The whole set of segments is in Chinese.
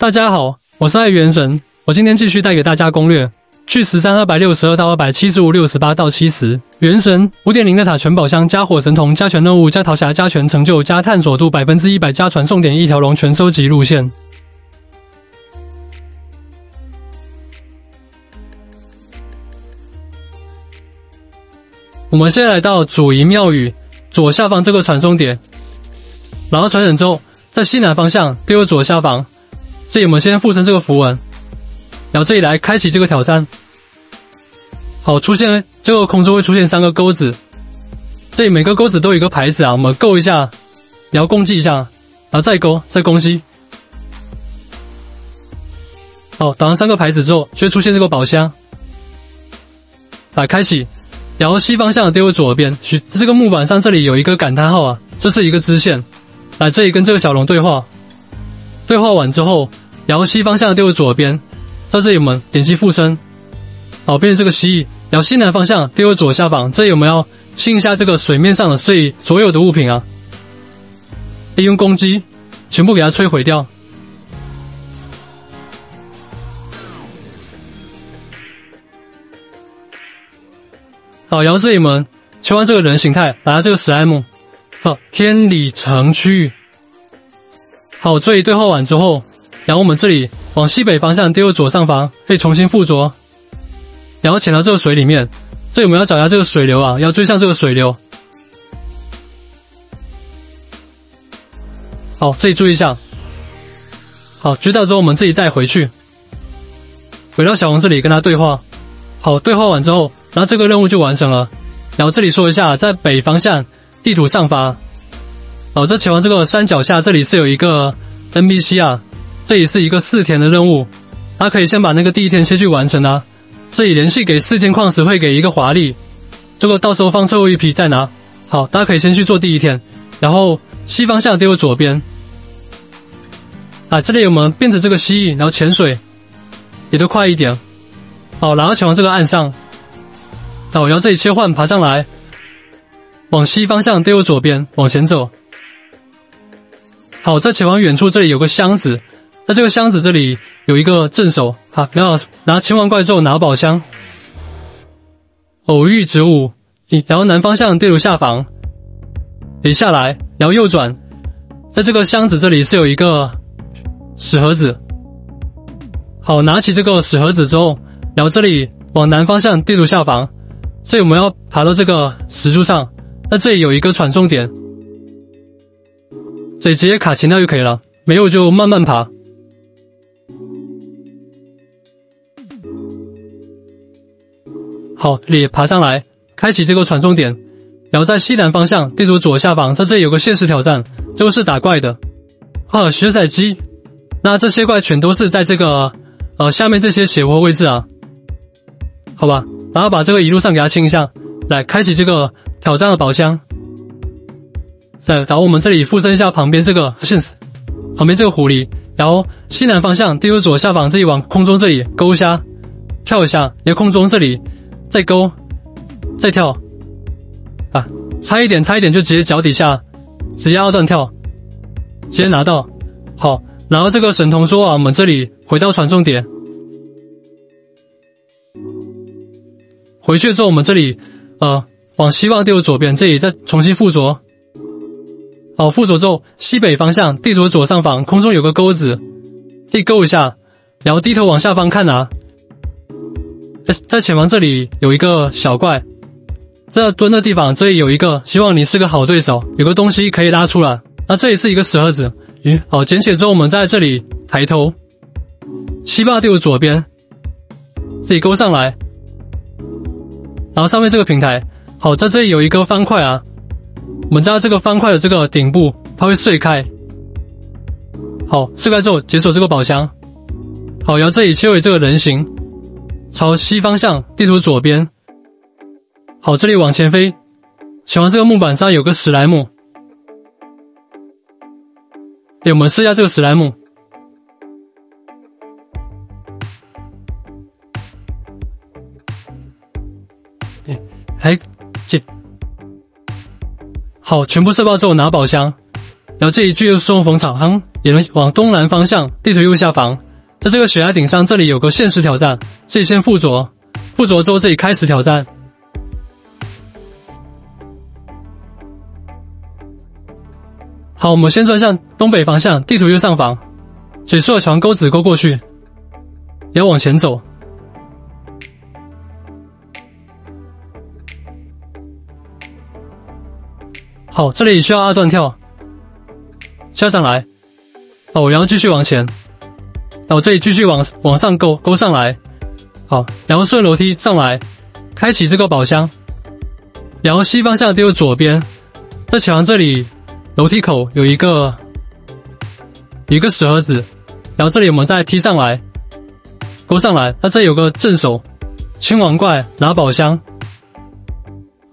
大家好，我是爱元神，我今天继续带给大家攻略。巨石山262到275、68到70，元神 5.0 的塔全宝箱加火神童加全任务加逃侠加全成就加探索度 100% 加传送点一条龙全收集路线。我们先来到主遗庙宇左下方这个传送点，然后传忍之后，在西南方向丢入左下方，所以我们先附身这个符文。 然后这里来开启这个挑战，好，出现这个空中会出现三个钩子，这里每个钩子都有一个牌子啊，我们勾一下，然后攻击一下，然后再勾，再攻击。好，打上三个牌子之后，就会出现这个宝箱，来开启，然后西方向的丢入左边，这个木板上这里有一个感叹号啊，这是一个支线，来这里跟这个小龙对话，对话完之后，然后西方向的丢入左边。 在这里我们点击附身，好，变成这个蜥蜴。然后西南方向丢入左下方，这里我们要清一下这个水面上的所有的物品啊，利用攻击全部给它摧毁掉。好，然后这里我们切换这个人形态，来到这个史莱姆，好，天理城区域。好，这里对话完之后，然后我们这里。 往西北方向丢入左上方，可以重新附着，然后潜到这个水里面。这里我们要找一下这个水流啊，要追上这个水流。好，这里注意一下。好，追到之后我们自己再回去，回到小红这里跟他对话。好，对话完之后，然后这个任务就完成了。然后这里说一下，在北方向地图上方，好，在前方这个山脚下这里是有一个 NPC 啊。 这里是一个4天的任务，它可以先把那个第一天先去完成啊。这里连续给4天矿石会给一个华丽，这个到时候放最后一批再拿。好，大家可以先去做第一天，然后西方向丢左边。啊，这里我们变成这个蜥蜴，然后潜水，也都快一点。好，然后前往这个岸上。那我要这里切换爬上来，往西方向丢左边往前走。好，在前方远处这里有个箱子。 在这个箱子这里有一个镇守，好，然后拿清完怪兽拿宝箱，偶遇植物，然后南方向对入下方，点下来，然后右转，在这个箱子这里是有一个屎盒子，好，拿起这个屎盒子之后，然后这里往南方向对入下方，所以我们要爬到这个石柱上，那这里有一个传送点，这里直接卡前掉就可以了，没有就慢慢爬。 好，这里爬上来，开启这个传送点，然后在西南方向地图左下方，在这里有个限时挑战，这个是打怪的。啊，血彩鸡，那这些怪全都是在这个下面这些斜坡位置啊，好吧，然后把这个一路上给它清一下，来开启这个挑战的宝箱。再然后我们这里附身一下旁边这个狐狸，然后西南方向地图左下方这里往空中这里勾一下，跳一下，也空中这里。 再勾，再跳，啊，差一点就直接脚底下，直接二段跳，直接拿到。好，然后这个神童说啊，我们这里回到传送点，回去之后我们这里往西望地图左边，这里再重新附着。好，附着之后西北方向地图左上方空中有个钩子，可以勾一下，然后低头往下方看啊。 在前方这里有一个小怪，在蹲的地方这里有一个，希望你是个好对手，有个东西可以拉出来。那这里是一个石盒子，好，捡起之后我们在这里抬头，西坝丢左边，自己勾上来，然后上面这个平台，好，在这里有一个方块啊，我们知道这个方块的这个顶部它会碎开，好，碎开之后解锁这个宝箱，好，然后这里就有这个人形。 朝西方向，地图左边。好，这里往前飞，前方这个木板上有个史莱姆。我们试一下这个史莱姆。好，全部射爆之后拿宝箱，然后这一句就是送风草，也能往东南方向。地图右下方，在这个悬崖顶上，这里有个现实挑战，这里先附着，附着之后这里开始挑战。 好，我们先转向东北方向，地图右上方，水速的船沟子沟过去，也要往前走。好，这里需要二段跳，下上来，好，然后继续往前，好，这里继续往上勾，勾上来，好，然后顺楼梯上来，开启这个宝箱，然后西方向丢左边，在墙这里。 楼梯口有一个石盒子，然后这里我们再踢上来，勾上来。那这里有个正手，青王怪拿宝箱。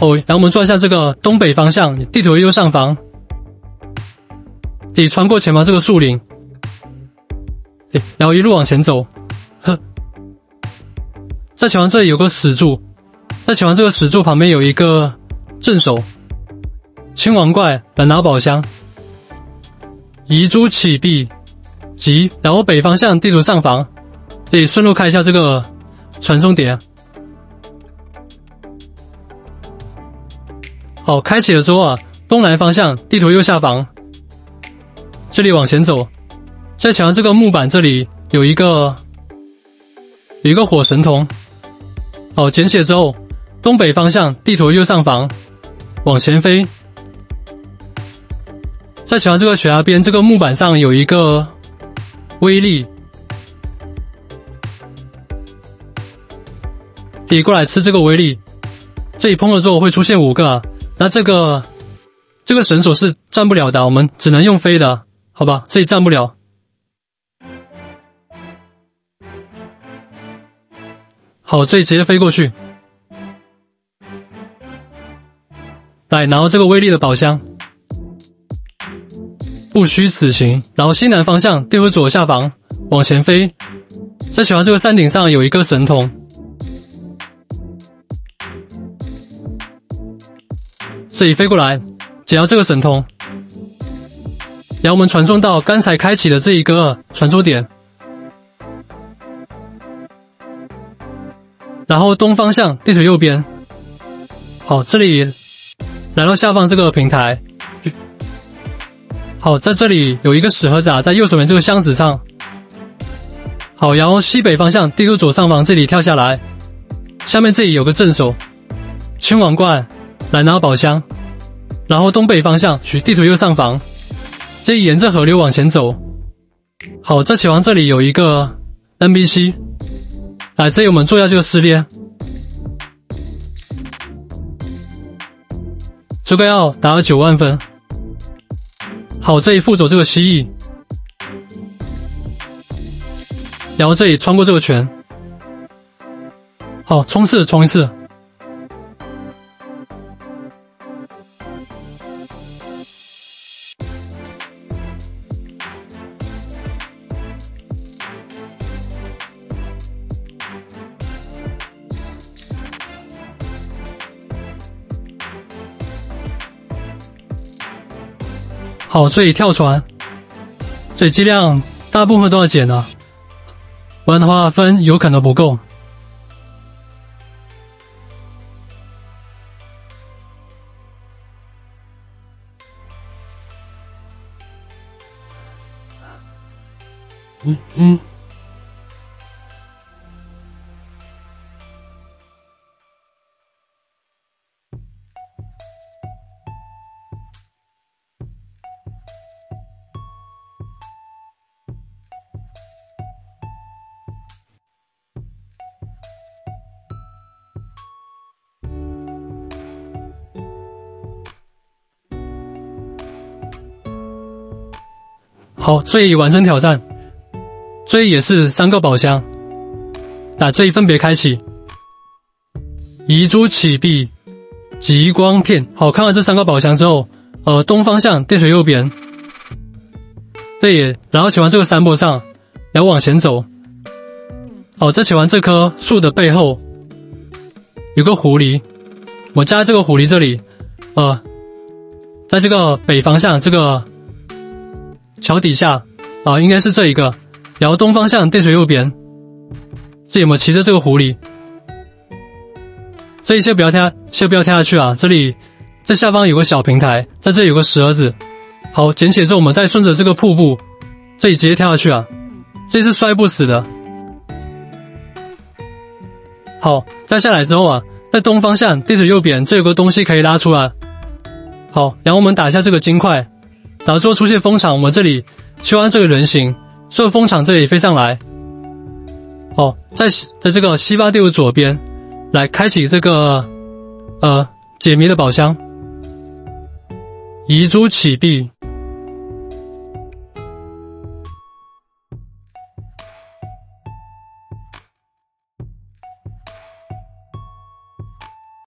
哦，然后我们转向这个东北方向，地图右上方，得穿过前方这个树林，对，然后一路往前走。呵，在前方这里有个石柱，在前方这个石柱旁边有一个正手。 青王怪来拿宝箱，遗珠起壁，急，然后北方向地图上方，这里顺路开一下这个传送碟。好，开启了之后啊，东南方向地图右下方，这里往前走，在墙上这个木板这里有一个火神童，好，捡起之后，东北方向地图右上方，往前飞。 在前方这个悬崖边，这个木板上有一个威力，可以过来吃这个威力。这里碰了之后会出现5个、啊，那这个绳索是站不了的，我们只能用飞的，好吧？这里站不了。好，这里直接飞过去。来，拿到这个威力的宝箱。 不虚此行。然后西南方向，地图左下方往前飞，在前方这个山顶上有一个神童，这里飞过来，捡到这个神童，然后我们传送到刚才开启的这一个传输点，然后东方向，地图右边，好，这里来到下方这个平台。 好，在这里有一个纸盒子啊，在右手边这个箱子上。好，然后西北方向，地图左上方这里跳下来，下面这里有个正手，青王冠来拿宝箱。然后东北方向，地图右上方，这里沿着河流往前走。好，在前方这里有一个 NPC， 来这里我们做一下这个撕裂，这个要达到9万分。 好，这里附着这个蜥蜴，然后这里穿过这个圈。好，冲刺冲一次。好，这里跳船，这里剂量大部分都要减的，不然的话分有可能不够。好，这里完成挑战，这里也是3个宝箱，打这里分别开启。遗珠起壁，极光片。好，看完这3个宝箱之后，东方向地图右边，对也，然后喜欢这个山坡上，然后往前走。好，再喜欢这棵树的背后，有个狐狸，我加这个狐狸这里，在这个北方向这个。 桥底下啊，应该是这一个，然后东方向对水右边。自己有没有骑着这个狐狸？这里先不要跳，先不要跳下去啊！这里在下方有个小平台，在这里有个石盒子。好，捡起之后我们再顺着这个瀑布，这里直接跳下去啊！这是摔不死的。好，再下来之后啊，在东方向对水右边，这有个东西可以拉出来。好，然后我们打一下这个金块。 然后之后出现风场，我们这里切换这个人形，所以风场这里飞上来。哦，在这个西巴队伍左边，来开启这个解谜的宝箱。遗珠起地，